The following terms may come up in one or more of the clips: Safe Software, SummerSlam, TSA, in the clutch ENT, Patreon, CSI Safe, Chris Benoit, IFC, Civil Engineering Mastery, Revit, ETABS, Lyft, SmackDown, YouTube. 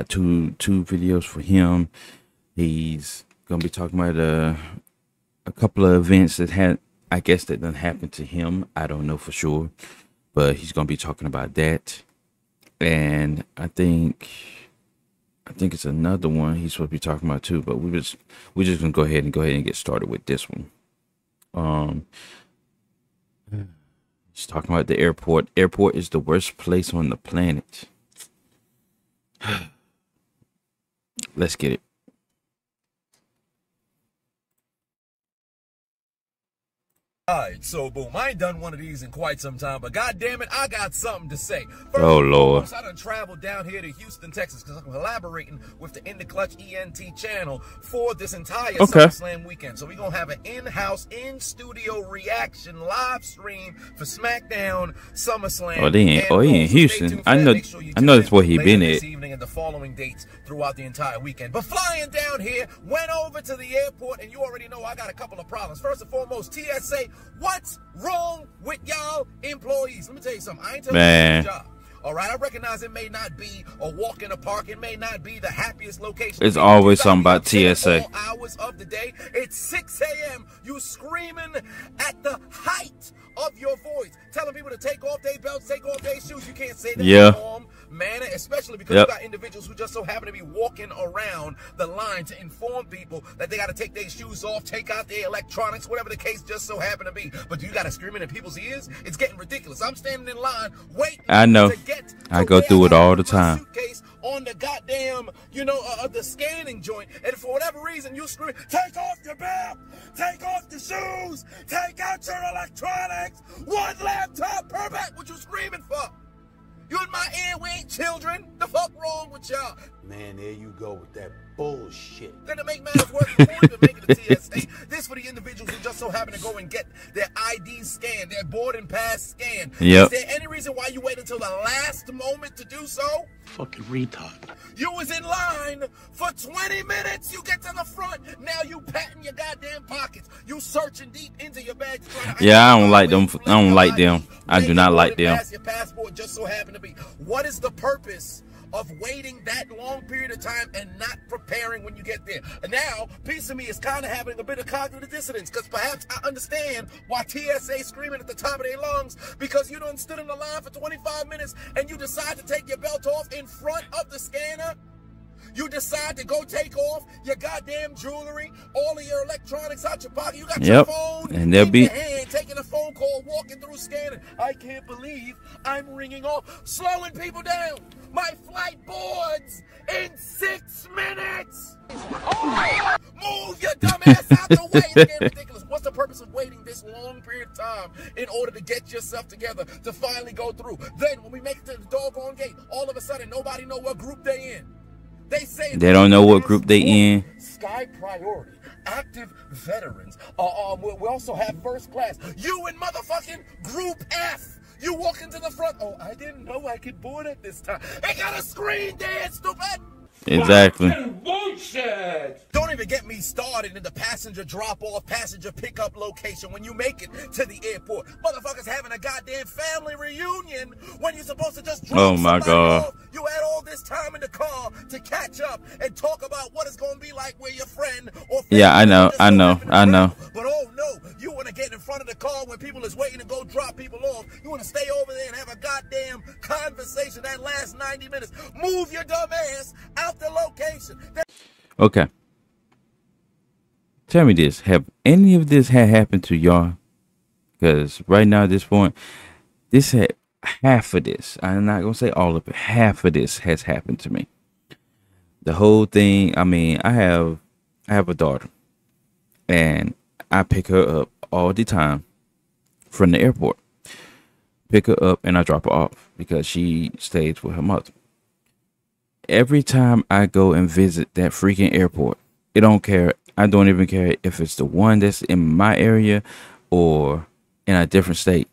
got two videos for him. He's gonna be talking about a couple of events that had, I guess, that done happened to him. I don't know for sure, but he's gonna be talking about that. And I think it's another one he's supposed to be talking about too, but we're just gonna go ahead and get started with this one. He's talking about the airport. Airport is the worst place on the planet. Let's get it. Alright, so boom, I ain't done one of these in quite some time, but god damn it, I got something to say. First, oh Lord, I done traveled down here to Houston, Texas, because I'm collaborating with the In the Clutch ENT channel for this entire SummerSlam weekend. So we're gonna have an in-house, in-studio reaction live stream for SmackDown, SummerSlam. Oh, he in Houston. I know that's where he been at. This evening and the following dates throughout the entire weekend. But flying down here, went over to the airport, and you already know I got a couple of problems. First and foremost, TSA. What's wrong with y'all employees? Let me tell you something. I ain't telling you your job. All right, I recognize it may not be a walk in the park. It may not be the happiest location. It's always something about TSA. All hours of the day. It's 6 a.m. You screaming at the height of your voice, telling people to take off their belts, take off their shoes. You can't say that in a calm manner, especially because you got individuals who just so happen to be walking around the line to inform people that they got to take their shoes off, take out their electronics, whatever the case just so happen to be. But you got to scream it in people's ears. It's getting ridiculous. I'm standing in line waiting. I know. I go through it all the time. On the goddamn, you know, the scanning joint, and for whatever reason you scream, take off your belt, take off the shoes, take out your electronics, one laptop per back. What you screaming for? You in my ear, we ain't children. The fuck wrong with y'all? Man, there you go with that bullshit. Gonna make matters worse before even making the TSA. This for the individuals who just so happen to go and get their ID scanned, their boarding pass scanned. Is there any reason why you wait until the last moment to do so? Fucking retard. You was in line for 20 minutes. You get to the front. Now you patting your goddamn pockets. You searching deep into your bags. Yeah, I don't like them. I don't like them. I do not like them. Your passport just so happen to be. What is the purpose of waiting that long period of time and not preparing when you get there? And now, piece of me is kind of having a bit of cognitive dissonance, because perhaps I understand why TSA screaming at the top of their lungs, because you done stood in the line for 25 minutes and you decide to take your belt off in front of the scanner. You decide to go take off your goddamn jewelry, all of your electronics out your pocket. You got your phone and they'll be in your hand, taking a phone call, walking through scanning. I can't believe I'm ringing off, slowing people down. My flight boards in 6 minutes. Oh, move your dumb ass out the way. It's getting ridiculous. What's the purpose of waiting this long period of time in order to get yourself together to finally go through? Then when we make it to the doggone gate, all of a sudden nobody know what group they in. They say they don't know what group they in. Sky priority, active veterans. We also have first class. You in motherfucking group F. You walk into the front. Oh, I didn't know I could board at this time. They got a screen there, stupid. Exactly. Bullshit. Don't even get me started in the passenger drop-off, passenger pickup location when you make it to the airport. Motherfuckers having a goddamn family reunion when you're supposed to just drop off. You had all this time in the car to catch up and talk about what it's gonna be like with your friend or family. Yeah, I know. But oh no, you wanna get in front of the car when people is waiting to go drop people off. You wanna stay over there and have a goddamn conversation that lasts 90 minutes. Move your dumb ass out the location. Okay, tell me this, have any of this had happened to y'all? Because right now at this point, this had half of this, I'm not gonna say all of it, half of this has happened to me. The whole thing, I mean, I have a daughter and I pick her up all the time from the airport, pick her up and I drop her off because she stays with her mother. Every time I go and visit that freaking airport, it don't care. I don't even care if it's the one that's in my area or in a different state.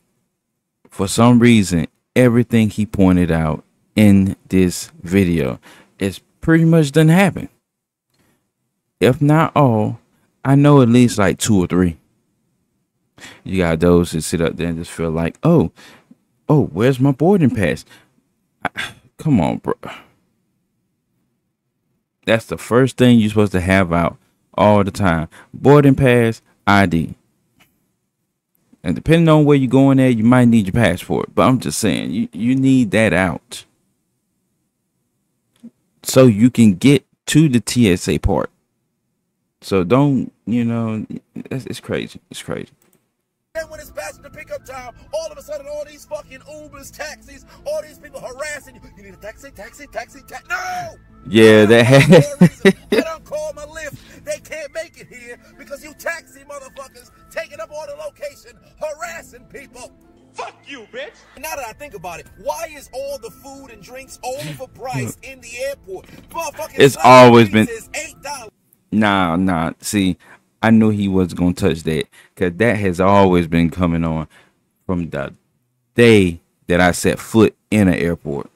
For some reason, everything he pointed out in this video is pretty much done happen. If not all, I know at least like 2 or 3. You got those that sit up there and just feel like, oh, where's my boarding pass? Come on, bro. That's the first thing you're supposed to have out all the time. Boarding pass, ID. And depending on where you're going at, you might need your passport. But I'm just saying, you need that out so you can get to the TSA part. So don't, you know, it's crazy. It's crazy. And when it's passenger pickup time, all of a sudden, all these fucking Ubers, taxis, all these people harassing you. You need a taxi, taxi, taxi, taxi. No! Yeah, that happened. I don't call my Lyft. They can't make it here because you taxi motherfuckers taking up all the location, harassing people. Fuck you, bitch. Now that I think about it, why is all the food and drinks overpriced in the airport? Motherfucking it's always been $8. Nah. See, I knew he was gonna touch that, cause that has always been coming on from the day that I set foot in an airport.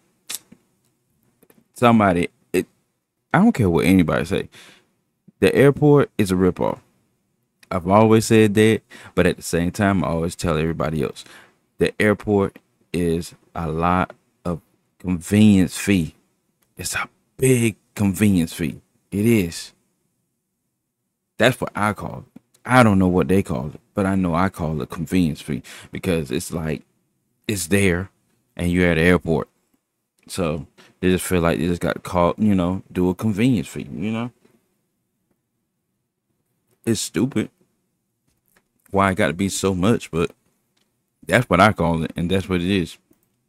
I don't care what anybody say, the airport is a ripoff. I've always said that, but at the same time, I always tell everybody else, the airport is a lot of convenience fee. It's a big convenience fee. It is. That's what I call it. I don't know what they call it, but I know I call it convenience fee because it's like, it's there and you're at the airport. So they just feel like they just got caught, you know, do a convenience fee, you know. It's stupid. Why it got to be so much, but that's what I call it and that's what it is.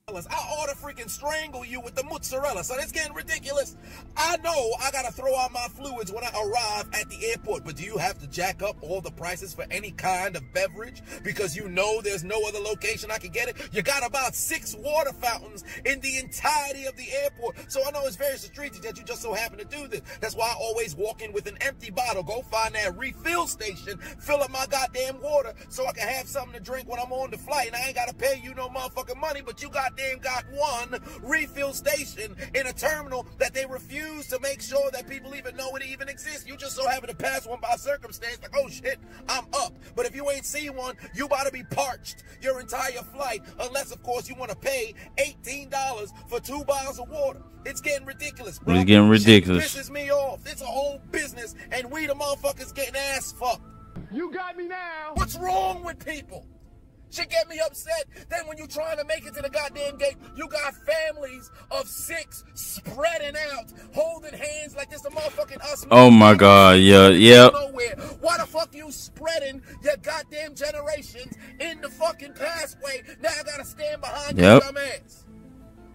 I ought to freaking strangle you with the mozzarella, so it's getting ridiculous. I know I gotta throw out my fluids when I arrive at the airport, but do you have to jack up all the prices for any kind of beverage because you know there's no other location I can get it? You got about 6 water fountains in the entirety of the airport, so I know it's very strategic that you just so happen to do this. That's why I always walk in with an empty bottle, go find that refill station, fill up my goddamn water so I can have something to drink when I'm on the flight, and I ain't gotta pay you no motherfucking money, but you goddamn got 1 refill station in a terminal that they refuse to make sure that people even know it even exists. You just so happen to pass one by circumstance, like, oh shit, I'm up. But if you ain't seen one, you about to be parched your entire flight, unless of course you want to pay $18 for 2 bottles of water. It's getting ridiculous, bro. It's getting ridiculous. Shit pisses me off. It's a whole business, and we the motherfuckers getting ass fucked. You got me now. What's wrong with people? Shit get me upset. Then when you trying to make it to the goddamn gate, you got families of 6 spreading out, holding hands like this. The motherfucking us. Oh my God, yeah. Nowhere. Why the fuck you spreading your goddamn generations in the fucking passway? Now I gotta stand behind your dumbass.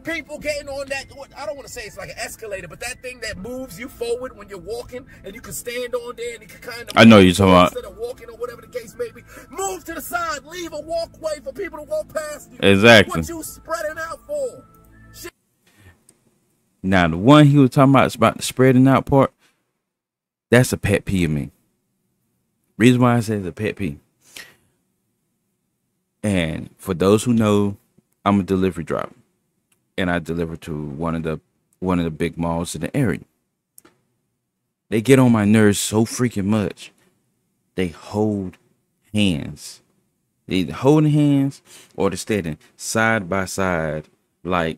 People getting on that, I don't want to say it's like an escalator, but that thing that moves you forward when you're walking and you can stand on there and you can kind of, I know you're talking about, instead of walking or whatever the case may be, move to the side, leave a walkway for people to walk past you. Exactly. What you spreading out for? Shit. Now, the one he was talking about is about the spreading out part. That's a pet peeve of me. Reason why I say it's a pet peeve. And for those who know, I'm a delivery driver. And I deliver to one of the big malls in the area. They get on my nerves so freaking much. They hold hands. They either holding hands or they're standing side by side. Like,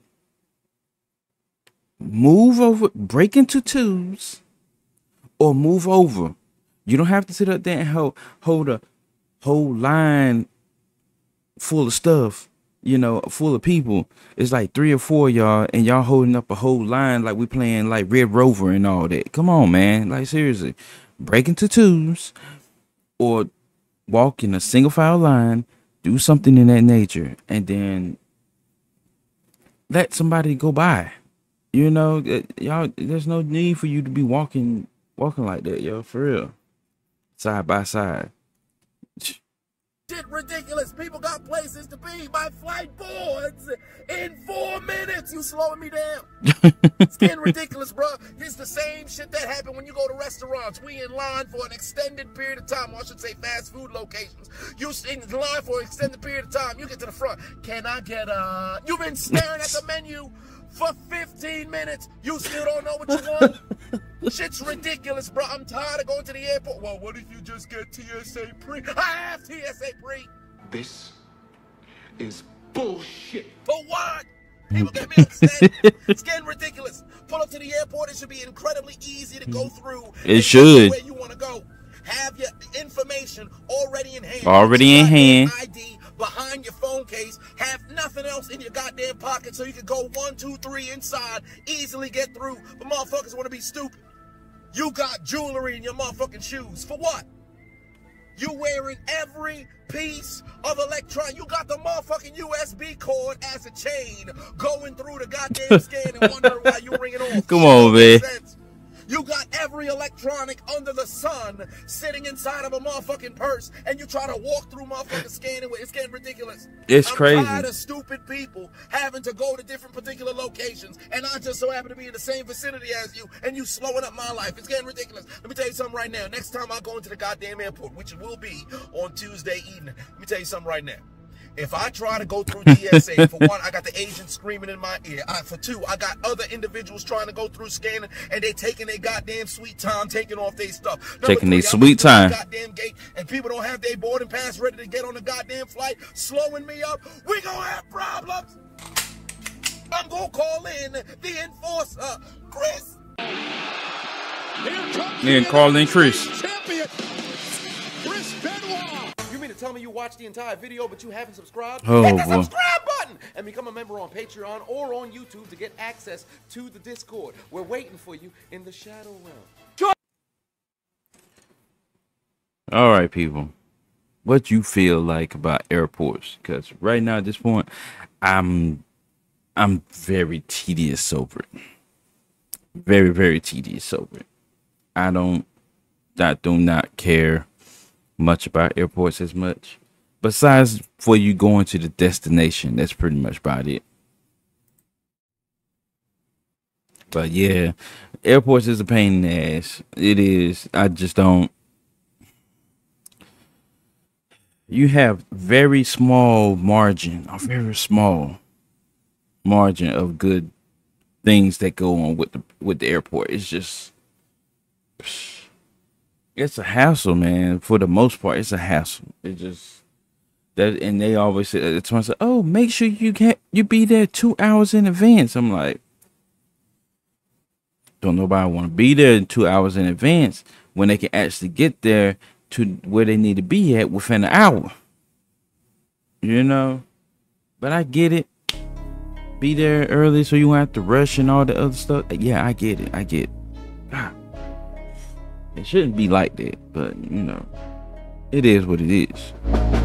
move over, break into 2s, or move over. You don't have to sit up there and hold a whole line full of stuff. You know, full of people. It's like 3 or 4 y'all, and y'all holding up a whole line like we playing like Red Rover and all that. Come on, man. Like, seriously, break into 2s or walk in a single file line, do something in that nature, and then let somebody go by. You know, y'all, there's no need for you to be walking like that, yo, for real, side by side. Shit ridiculous. People got places to be. My flight boards in 4 minutes. You slowing me down. It's getting ridiculous, bro. It's the same shit that happened when you go to restaurants. We in line for an extended period of time. Or I should say fast food locations. You in line for an extended period of time. You get to the front. Can I get a... You've been staring at the menu for 15 minutes. You still don't know what you want. Shit's ridiculous, bro. I'm tired of going to the airport. Well, what if you just get TSA pre? I have TSA pre. This is bullshit. But what? People get me upset. It's getting ridiculous. Pull up to the airport. It should be incredibly easy to go through. It should. Where you want to go. Have your information already in hand. Already in hand. ID behind your phone case. Have nothing else in your goddamn pocket so you can go 1, 2, 3 inside. Easily get through. But motherfuckers want to be stupid. You got jewelry in your motherfucking shoes. For what? You wearing every piece of electron. You got the motherfucking USB cord as a chain going through the goddamn scan and wondering why you ring it off. Come on, man. You got every electronic under the sun sitting inside of a motherfucking purse, and you try to walk through motherfucking scanning. It's getting ridiculous. It's crazy. I'm tired of stupid people having to go to different particular locations, and I just so happen to be in the same vicinity as you, and you slowing up my life. It's getting ridiculous. Let me tell you something right now. Next time I go into the goddamn airport, which will be on Tuesday evening, let me tell you something right now. If I try to go through TSA, for one, I got the agent screaming in my ear. For two, I got other individuals trying to go through scanning, and they taking their goddamn sweet time, taking off their stuff. Taking their sweet time. Goddamn gate, and people don't have their boarding pass ready to get on the goddamn flight, slowing me up. We gonna have problems. I'm gonna call in the enforcer, Chris. Then call in Chris. Champion, Chris Benoit. Tell me you watched the entire video but you haven't subscribed. Oh, hit the subscribe button and become a member on Patreon or on YouTube to get access to the Discord. We're waiting for you in the shadow realm. All right, people, what you feel like about airports? Because right now at this point, I'm very tedious over it. Very tedious over it. I do not care much about airports as much, besides for you going to the destination. That's pretty much about it. But yeah, airports is a pain in the ass. It is. I just don't. You have very small margin, a very small margin of good things that go on with the airport. It's just, it's a hassle, man. For the most part, it's a hassle. It just that, and they always say, it's when I say, "Oh, make sure you be there 2 hours in advance." I'm like, don't nobody want to be there 2 hours in advance when they can actually get there to where they need to be at within an hour. You know, but I get it. Be there early so you won't have to rush and all the other stuff. Yeah, I get it. I get it. God. It shouldn't be like that, but you know, it is what it is.